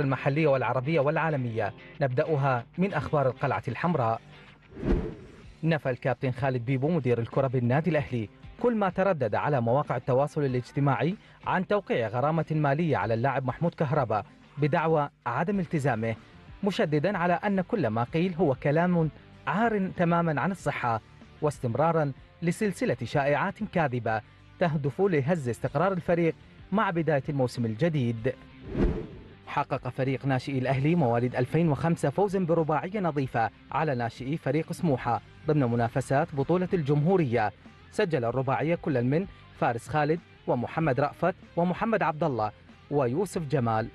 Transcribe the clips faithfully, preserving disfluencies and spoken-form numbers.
المحلية والعربية والعالمية، نبدأها من أخبار القلعة الحمراء. نفى الكابتن خالد بيبو مدير الكرة بالنادي الأهلي كل ما تردد على مواقع التواصل الاجتماعي عن توقيع غرامة مالية على اللاعب محمود كهربا بدعوى عدم التزامه، مشددا على أن كل ما قيل هو كلام عار تماما عن الصحة، واستمرارا لسلسلة شائعات كاذبة تهدف لهز استقرار الفريق مع بداية الموسم الجديد. حقق فريق ناشئي الأهلي مواليد ألفين وخمسة فوزا برباعية نظيفة على ناشئي فريق سموحة ضمن منافسات بطولة الجمهورية. سجل الرباعية كل من فارس خالد ومحمد رأفت ومحمد عبد الله ويوسف جمال.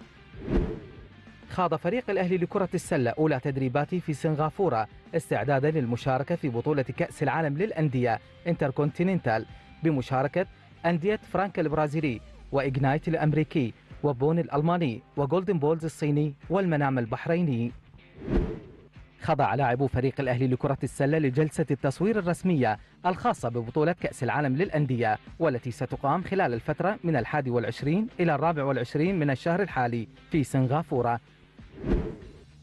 خاض فريق الأهلي لكرة السلة أولى تدريباته في سنغافورة استعدادا للمشاركة في بطولة كأس العالم للأندية انتركونتيننتال بمشاركة أندية فرانك البرازيلي وإغنايت الأمريكي وبون الألماني وجولدن بولز الصيني والمنام البحريني. خضع لاعبو فريق الأهلي لكرة السلة لجلسة التصوير الرسمية الخاصة ببطولة كأس العالم للأندية، والتي ستقام خلال الفترة من الحادي والعشرين إلى الرابع والعشرين من الشهر الحالي في سنغافورة.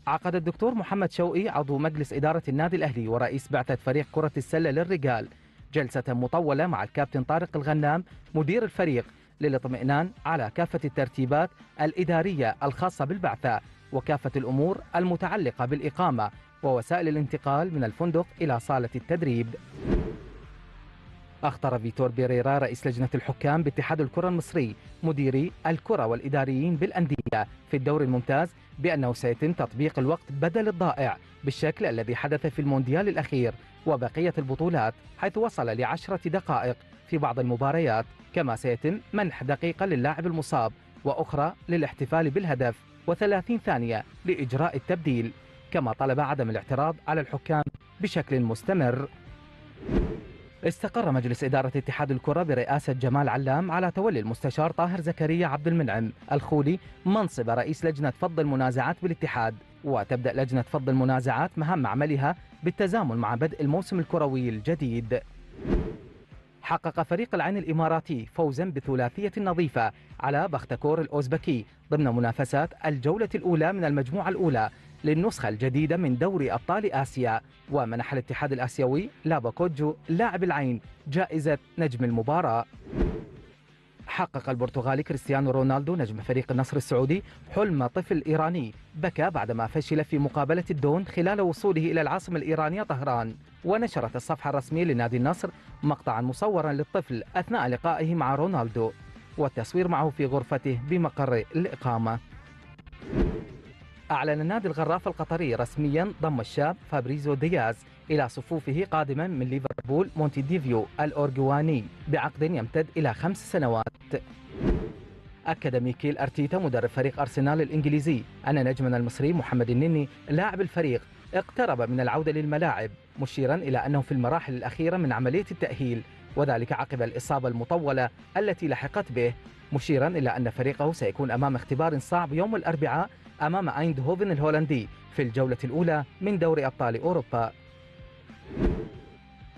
عقد الدكتور محمد شوقي عضو مجلس إدارة النادي الأهلي ورئيس بعثة فريق كرة السلة للرجال جلسة مطولة مع الكابتن طارق الغنام مدير الفريق للاطمئنان على كافة الترتيبات الإدارية الخاصة بالبعثة وكافة الأمور المتعلقة بالإقامة ووسائل الانتقال من الفندق إلى صالة التدريب. أخطر فيتور بيريرا رئيس لجنة الحكام باتحاد الكرة المصري مديري الكرة والإداريين بالأندية في الدوري الممتاز بأنه سيتم تطبيق الوقت بدل الضائع بالشكل الذي حدث في المونديال الأخير وبقية البطولات، حيث وصل لعشرة دقائق في بعض المباريات، كما سيتم منح دقيقة للاعب المصاب وأخرى للاحتفال بالهدف وثلاثين ثانية لإجراء التبديل، كما طلب عدم الاعتراض على الحكام بشكل مستمر. استقر مجلس إدارة اتحاد الكرة برئاسة جمال علام على تولي المستشار طاهر زكريا عبد المنعم الخولي منصب رئيس لجنة فض المنازعات بالاتحاد، وتبدأ لجنة فض المنازعات مهام عملها بالتزامن مع بدء الموسم الكروي الجديد. حقق فريق العين الإماراتي فوزا بثلاثية نظيفة على بختكور الأوزبكي ضمن منافسات الجولة الأولى من المجموعة الأولى للنسخة الجديدة من دوري أبطال آسيا، ومنح الاتحاد الآسيوي لابوكوجو لاعب العين جائزة نجم المباراة. حقق البرتغالي كريستيانو رونالدو نجم فريق النصر السعودي حلم طفل إيراني بكى بعدما فشل في مقابلة الدون خلال وصوله إلى العاصمة الإيرانية طهران، ونشرت الصفحة الرسمية لنادي النصر مقطعا مصورا للطفل أثناء لقائه مع رونالدو والتصوير معه في غرفته بمقر الإقامة. أعلن نادي الغراف القطري رسميا ضم الشاب فابريزيو دياز إلى صفوفه قادما من ليفربول مونتيديفيو الأورجواني بعقد يمتد إلى خمس سنوات. أكد ميكيل أرتيتا مدرب فريق أرسنال الإنجليزي أن نجمنا المصري محمد النني لاعب الفريق اقترب من العودة للملاعب، مشيرا إلى أنه في المراحل الأخيرة من عملية التأهيل وذلك عقب الإصابة المطولة التي لحقت به، مشيرا إلى أن فريقه سيكون أمام اختبار صعب يوم الأربعاء أمام أيندهوفن الهولندي في الجولة الأولى من دوري أبطال أوروبا.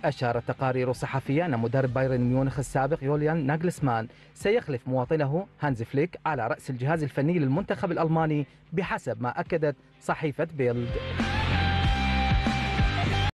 أشارت تقارير صحفية أن مدرب بايرن ميونخ السابق يوليان ناجلسمان سيخلف مواطنه هانز فليك على رأس الجهاز الفني للمنتخب الألماني بحسب ما أكدت صحيفة بيلد.